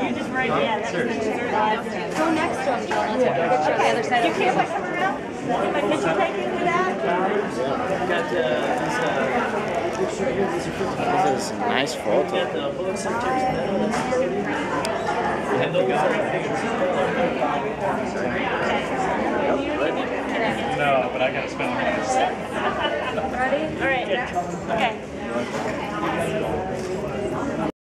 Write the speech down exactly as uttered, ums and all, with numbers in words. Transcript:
You just right yeah, that's the go next to him, John. Let's yeah. Get okay. Other side you can't put something around? Am I picture taking with that? Got this is a nice photo. No, but I gotta spend the rest. Ready? All right. Yeah. Okay.